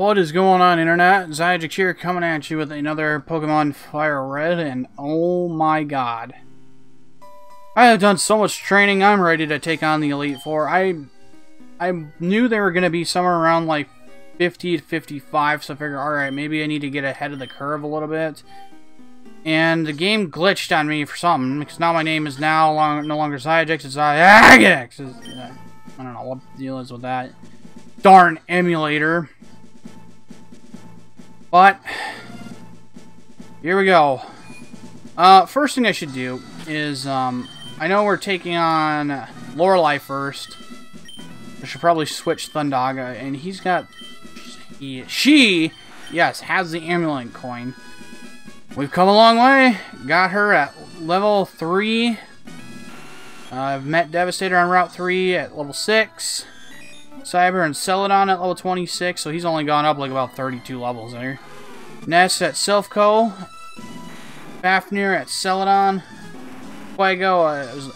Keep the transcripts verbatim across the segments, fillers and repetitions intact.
What is going on, Internet? Xiagax here, coming at you with another Pokemon Fire Red, and oh my god. I have done so much training, I'm ready to take on the Elite Four. I I knew they were going to be somewhere around like fifty to fifty-five, so I figured, alright, maybe I need to get ahead of the curve a little bit. And the game glitched on me for something, because now my name is now long, no longer Xiagax, it's Xiagax! I don't know what the deal is with that darn emulator. But here we go. Uh, first thing I should do is um, I know we're taking on Lorelei first. I should probably switch Thundaga, and he's got he, she yes has the Amulet coin. We've come a long way. Got her at level three. Uh, I've met Devastator on Route three at level six. Cyber and Celadon at level twenty-six, so he's only gone up like about thirty-two levels there. Ness at Selfco, Fafnir at Celadon, Fuego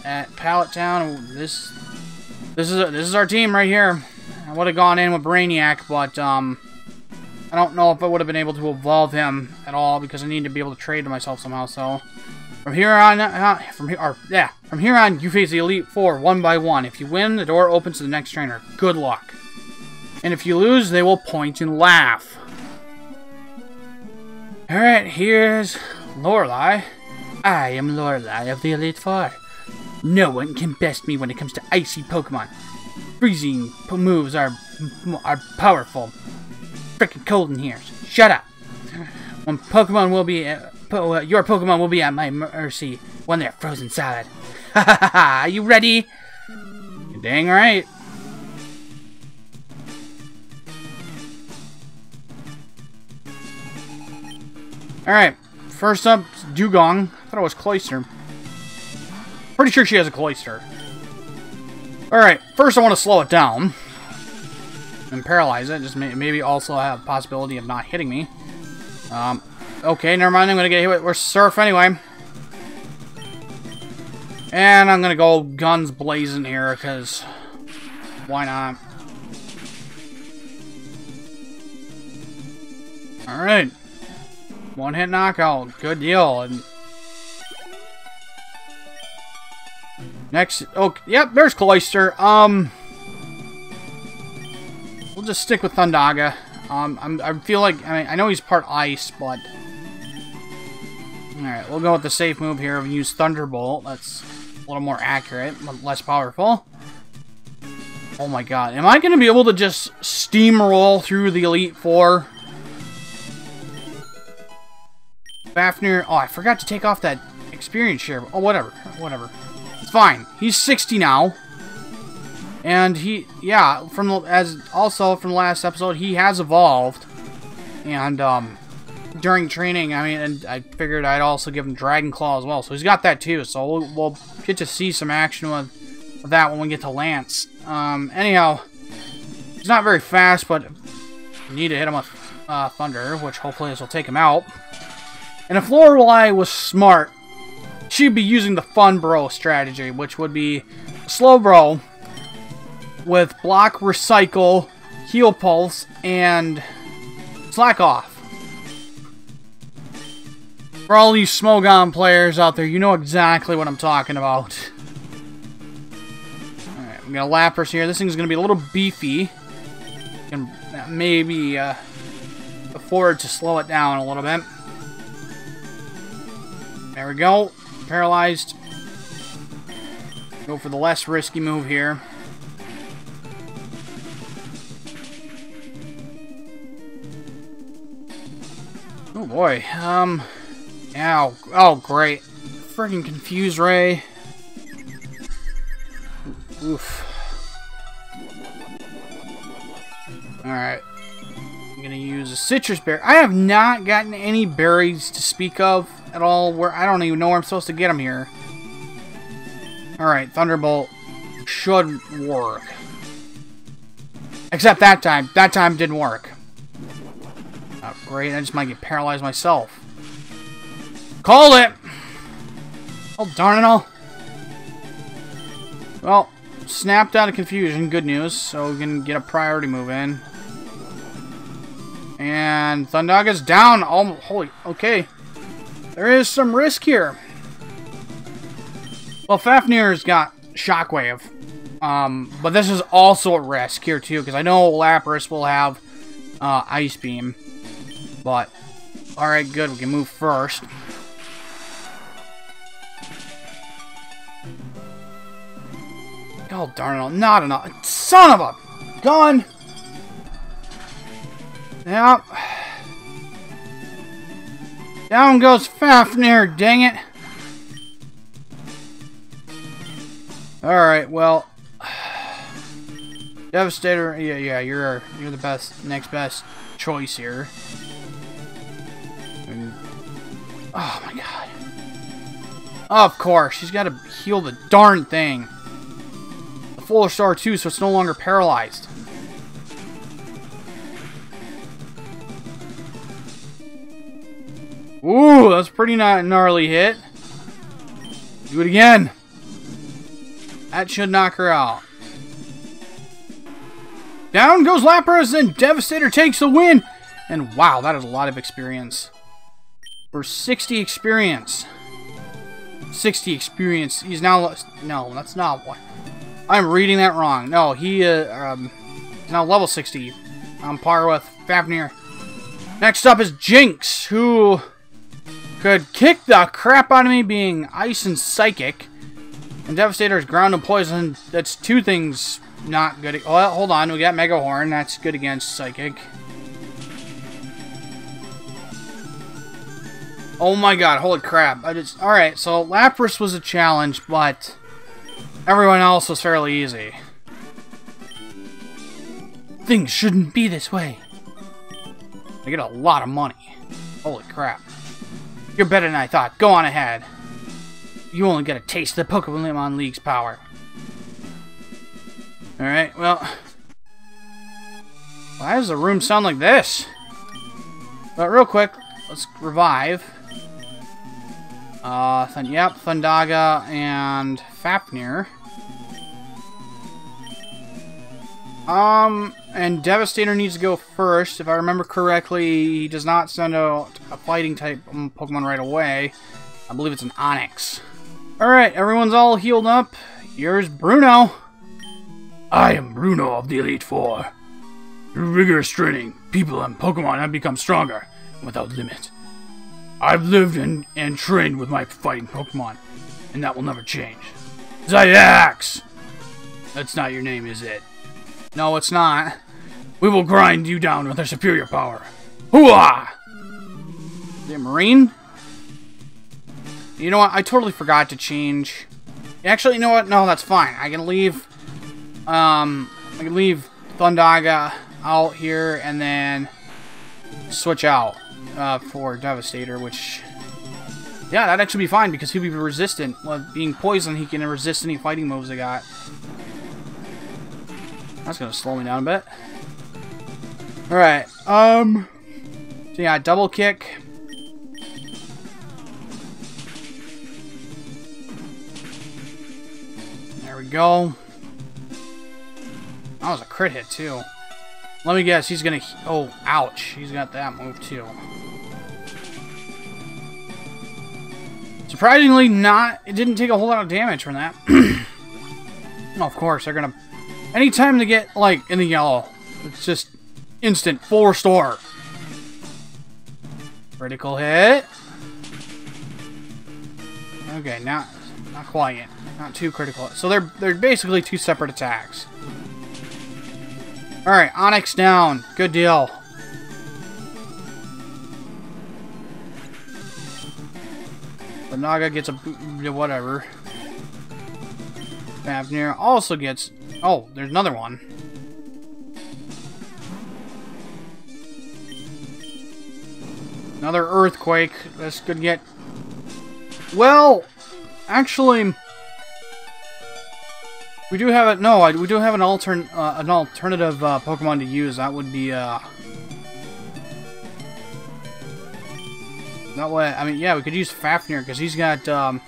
at Pallet Town. This, this is a, this is our team right here. I would have gone in with Brainiac, but um, I don't know if I would have been able to evolve him at all because I need to be able to trade to myself somehow. So from here on, uh, from here, or, yeah, from here on, you face the Elite Four one by one. If you win, the door opens to the next trainer. Good luck. And if you lose, they will point and laugh. All right, here's Lorelei. I am Lorelei of the Elite Four. No one can best me when it comes to icy Pokemon. Freezing moves are are powerful. Freaking cold in here. So shut up. When Pokemon will be. Uh, Po uh, your Pokemon will be at my mercy when they're frozen solid. Ha ha ha ha! Are you ready? You're dang right. Alright, first up, Dewgong. I thought it was Cloyster. Pretty sure she has a Cloyster. Alright, first I want to slow it down and paralyze it. Just may maybe also have the possibility of not hitting me. Um. Okay, never mind. I'm gonna get hit with we're surf anyway, and I'm gonna go guns blazing here because why not? All right, one hit knockout, good deal. And next, oh yep, there's Cloyster. Um, we'll just stick with Thundaga. Um, I'm, I feel like I mean I know he's part ice, but. Alright, we'll go with the safe move here and use Thunderbolt. That's a little more accurate, less powerful. Oh my god, am I going to be able to just steamroll through the Elite Four? Fafnir, oh, I forgot to take off that experience share. Oh, whatever, whatever. It's fine. He's sixty now. And he, yeah, from the, as also from the last episode, he has evolved. And, um... during training, I mean, and I figured I'd also give him Dragon Claw as well, so he's got that too, so we'll, we'll get to see some action with, with that when we get to Lance. Um, anyhow, he's not very fast, but we need to hit him with uh, Thunder, which hopefully this will take him out. And if Lorelei was smart, she'd be using the Fun Bro strategy, which would be Slow Bro with Block, Recycle, Heal Pulse, and Slack Off. For all these Smogon players out there, you know exactly what I'm talking about. Alright, we got a Lapras here. This thing's going to be a little beefy. Can maybe uh, afford to slow it down a little bit. There we go. Paralyzed. Go for the less risky move here. Oh boy. Um... Ow. Oh, great. Freaking Confuse Ray. Oof. Alright. I'm gonna use a Citrus Berry. I have not gotten any berries to speak of at all. Where I don't even know where I'm supposed to get them here. Alright, Thunderbolt should work. Except that time. That time didn't work. Oh, great. I just might get paralyzed myself. Call it! Oh, darn it all. Well, snapped out of confusion. Good news. So we can get a priority move in. And Thundaga's down. Oh, holy, okay. There is some risk here. Well, Fafnir's got Shockwave. Um, but this is also a risk here, too, because I know Lapras will have uh, Ice Beam. But, alright, good. We can move first. Oh, darn it. Not enough. Son of a gun! Yep. Down goes Fafnir, dang it. Alright, well. Devastator, yeah, yeah, you're you're the best, next best choice here. And, oh my god. Of course, she's got to heal the darn thing. The full restore too, so it's no longer paralyzed. Ooh, that's pretty gnarly hit. Do it again. That should knock her out. Down goes Lapras, and Devastator takes the win. And wow, that is a lot of experience. For sixty experience. sixty experience. He's now... No, that's not what... I'm reading that wrong. No, he uh, um, is now level sixty. On par with Fafnir. Next up is Jinx, who... could kick the crap out of me, being ice and psychic. And Devastator's ground and poison. That's two things not good. Well, hold on. We got Mega Horn. That's good against psychic. Oh my god. Holy crap. I just. Alright, so Lapras was a challenge, but everyone else was fairly easy. Things shouldn't be this way. I get a lot of money. Holy crap. You're better than I thought. Go on ahead. You only get a taste of the Pokemon League's power. Alright, well... why does the room sound like this? But real quick, let's revive. Uh, Th yep, Thundaga and Fafnir. Um, and Devastator needs to go first. If I remember correctly, he does not send out a fighting-type Pokemon right away. I believe it's an Onix. Alright, everyone's all healed up. Here's Bruno. I am Bruno of the Elite Four. Through rigorous training, people and Pokemon have become stronger, without limit. I've lived and, and trained with my fighting Pokemon, and that will never change. Xiagax! That's not your name, is it? No, it's not. We will grind you down with our superior power. Hooah! The Marine? You know what? I totally forgot to change. Actually, you know what? No, that's fine. I can leave... Um, I can leave Thundaga out here and then switch out uh, for Devastator, which... yeah, that'd actually be fine because he'll be resistant. Well, being poisoned, he can resist any fighting moves I got. That's gonna slow me down a bit. Alright, um... so yeah, double kick. There we go. That was a crit hit, too. Let me guess, he's gonna... oh, ouch. He's got that move, too. Surprisingly not... it didn't take a whole lot of damage from that. Of course, they're gonna... anytime they get, like, in the yellow, it's just instant full restore. Critical hit. Okay, not not quite yet. Not too critical. So they're they're basically two separate attacks. Alright, Onix down. Good deal. The Naga gets a whatever. Fafnir also gets... oh, there's another one. Another earthquake. This could get... well, actually, we do have it. No, I, we do have an altern uh, an alternative uh, Pokemon to use. That would be. Uh, that way, I mean, yeah, we could use Fafnir because he's got. Um,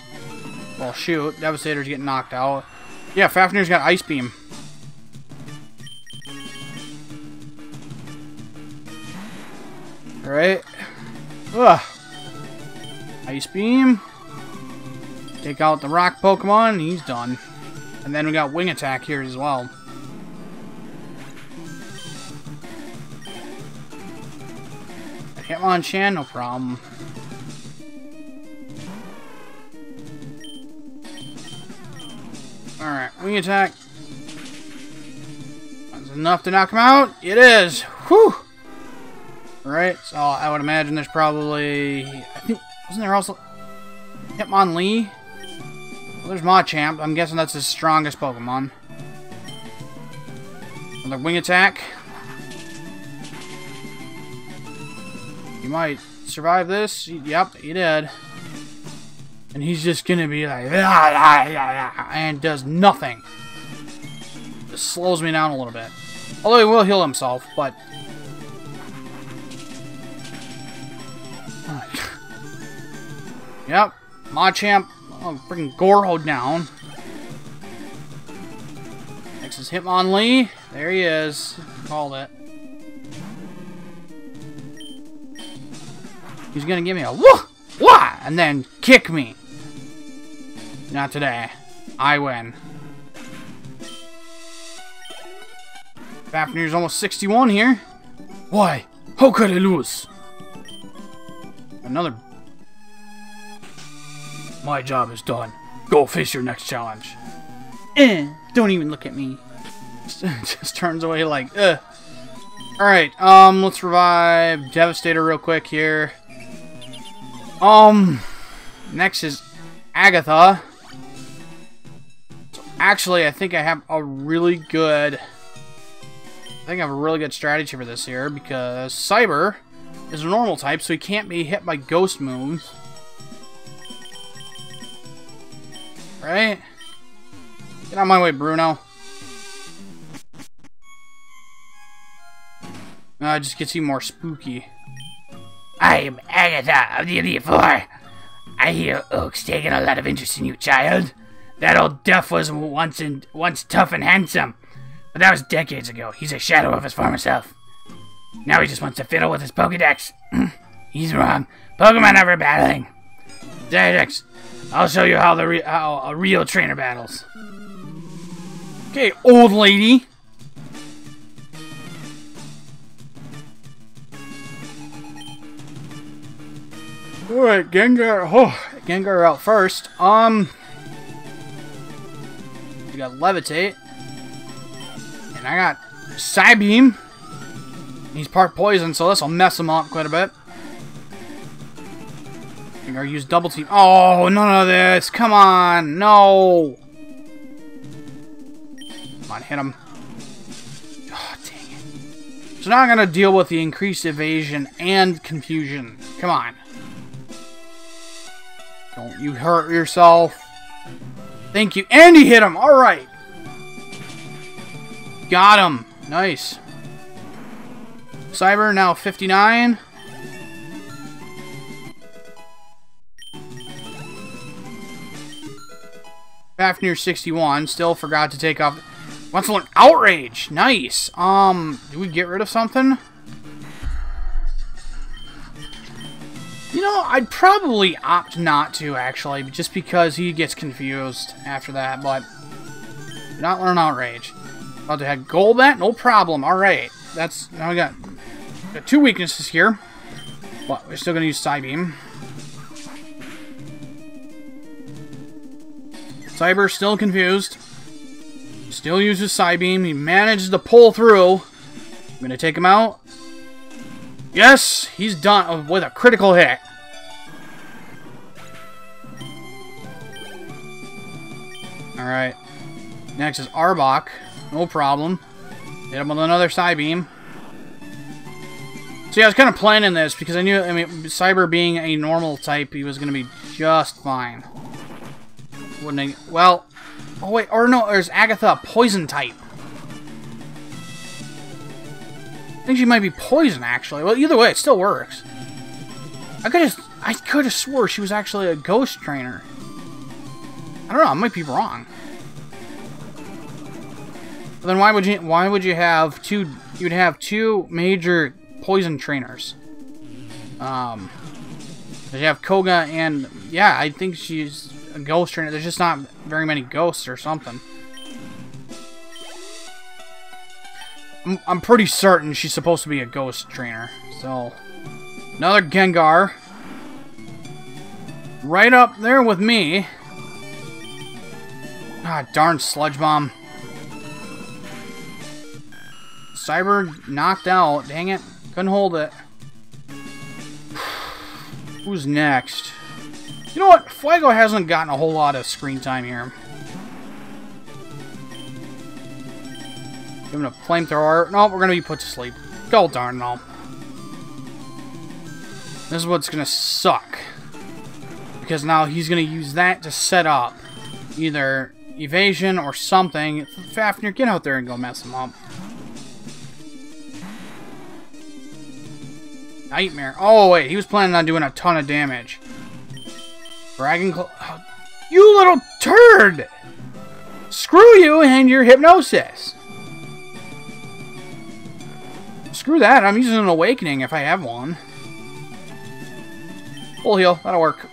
well, shoot, Devastator's getting knocked out. Yeah, Fafnir's got Ice Beam. Alright. Ugh. Ice Beam. Take out the rock Pokemon, and he's done. And then we got Wing Attack here as well. Hitmonchan, no problem. Alright, Wing Attack. That's enough to knock him out? It is! Whew! Alright, so I would imagine there's probably... I think, wasn't there also... Hitmonlee? Well, there's Machamp. I'm guessing that's his strongest Pokemon. Another Wing Attack. You might survive this. Yep, he did. And he's just gonna be like, ah, ah, ah, ah, and does nothing. Just slows me down a little bit. Although he will heal himself, but... Yep, Machamp, oh, freaking Goro down. Next is Hitmonlee. There he is. Called it. He's gonna give me a wah, wah, and then kick me. Not today. I win. Fafnir's almost sixty-one here. Why? How could I lose? Another. My job is done. Go face your next challenge. Eh, don't even look at me. Just turns away like, eh. Alright, um, let's revive Devastator real quick here. Um, next is Agatha. So actually, I think I have a really good... I think I have a really good strategy for this here, because Cyber is a normal type, so he can't be hit by ghost moves. Right? Get out of my way, Bruno. Uh, it just gets you more spooky. I am Agatha of the Elite Four. I hear Oak's taking a lot of interest in you, child. That old duff was once in, once tough and handsome. But that was decades ago. He's a shadow of his former self. Now he just wants to fiddle with his Pokedex. He's wrong. Pokemon are for battling. Xiagax, I'll show you how the re how a real trainer battles. Okay, old lady. All right, Gengar. Oh, Gengar out first. Um, we got Levitate, and I got Psybeam. He's part poison, so this will mess him up quite a bit. Gengar used double team. Oh, none of this! Come on, no! Come on, hit him. Oh, dang it! So now I'm gonna deal with the increased evasion and confusion. Come on. Don't you hurt yourself. Thank you. And he hit him. Alright. Got him. Nice. Cyber now fifty-nine. Fafnir sixty-one. Still forgot to take off. Wants to learn Outrage. Nice. Um, do we get rid of something? You know, I'd probably opt not to, actually, just because he gets confused after that, but... Not learn Outrage. About to head Golbat? No problem. Alright. That's... Now we got, got two weaknesses here. But we're still going to use Psybeam. Cyber still confused. Still uses Psybeam. He manages to pull through. I'm going to take him out. Yes! He's done with a critical hit. Alright. Next is Arbok. No problem. Hit him with another Psybeam. So yeah, I was kind of planning this because I knew, I mean, Cyber being a normal type, he was going to be just fine. Wouldn't he? Well, oh wait, or no, there's Agatha, poison type. I think she might be poison, actually. Well, either way, it still works. I could have, I could have swore she was actually a ghost trainer. I don't know. I might be wrong. But then why would you? Why would you have two? You'd have two major poison trainers. Um, you have Koga, and yeah, I think she's a ghost trainer. There's just not very many ghosts or something. I'm, I'm pretty certain she's supposed to be a ghost trainer. So, another Gengar. Right up there with me. Ah, darn Sludge Bomb. Cyber knocked out. Dang it. Couldn't hold it. Who's next? You know what? Fuego hasn't gotten a whole lot of screen time here. Give him a flamethrower. No, we're going to be put to sleep. Go darn it all. This is what's going to suck. Because now he's going to use that to set up either evasion or something. Fafnir, get out there and go mess him up. Nightmare. Oh, wait. He was planning on doing a ton of damage. Dragon Claw. Oh, you little turd! Screw you and your hypnosis. Screw that. I'm using an awakening if I have one. Full heal. That'll work.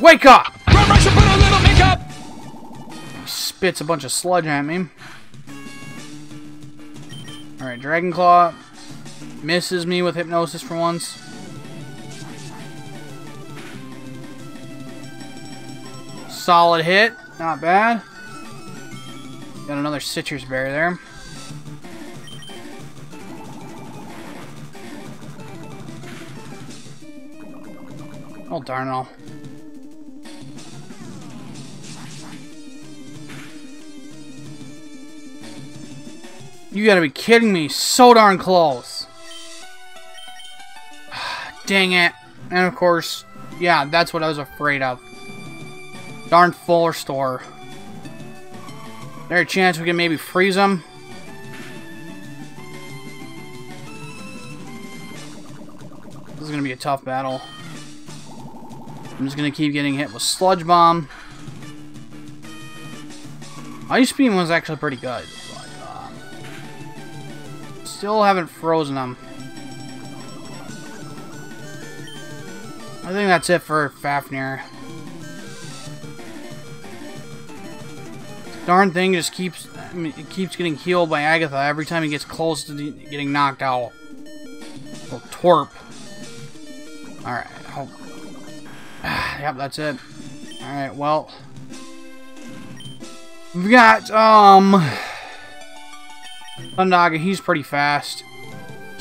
Wake up! He spits a bunch of sludge at me. Alright, Dragon Claw misses me with hypnosis for once. Solid hit. Not bad. Got another Citrus Berry there. Oh, darn it all. You gotta be kidding me. So darn close. Dang it. And of course, yeah, that's what I was afraid of. Darn full restore. Is there a chance we can maybe freeze him? This is gonna be a tough battle. I'm just gonna keep getting hit with Sludge Bomb. Ice Beam was actually pretty good. Still haven't frozen them. I think that's it for Fafnir. Darn thing just keeps I mean, it keeps getting healed by Agatha every time he gets close to the, getting knocked out. Little twerp. Alright. Oh. Yep, that's it. Alright, well. We've got, um... Thundaga, he's pretty fast.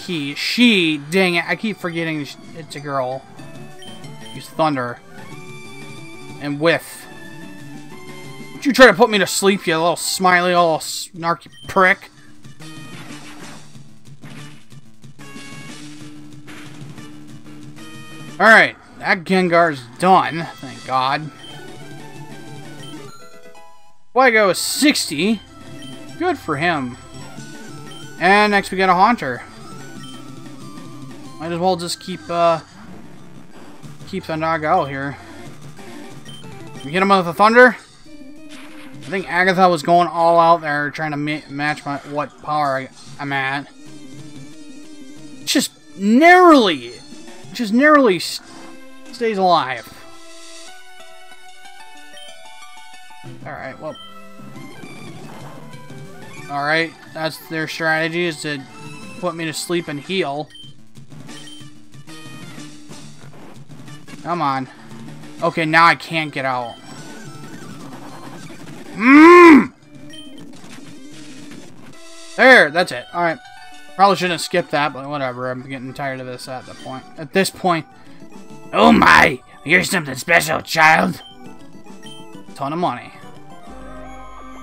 He, she, dang it, I keep forgetting it's a girl. Use Thunder. And Whiff. Don't you try to put me to sleep, you little smiley, little snarky prick. Alright, that Gengar's done, thank God. Fuego is sixty. Good for him. And next we got a Haunter. Might as well just keep uh, keep Thundaga out here. We hit him with a Thunder. I think Agatha was going all out there trying to ma match my what power I, I'm at. Just narrowly, just narrowly st stays alive. All right, well. Alright, that's their strategy, is to put me to sleep and heal. Come on. Okay, now I can't get out. Mmm! There, that's it. Alright. Probably shouldn't have skipped that, but whatever. I'm getting tired of this at the point. At this point. Oh my! You're something special, child! Ton of money.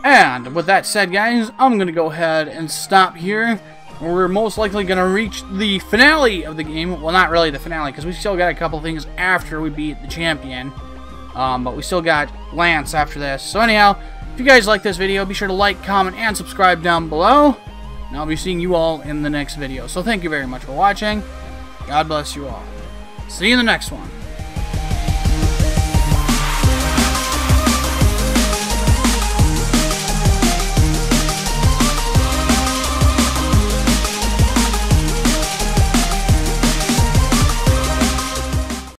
And with that said, guys, I'm going to go ahead and stop here. We're most likely going to reach the finale of the game. Well, not really the finale, because we still got a couple things after we beat the champion. Um, but we still got Lance after this. So anyhow, if you guys like this video, be sure to like, comment, and subscribe down below. And I'll be seeing you all in the next video. So thank you very much for watching. God bless you all. See you in the next one.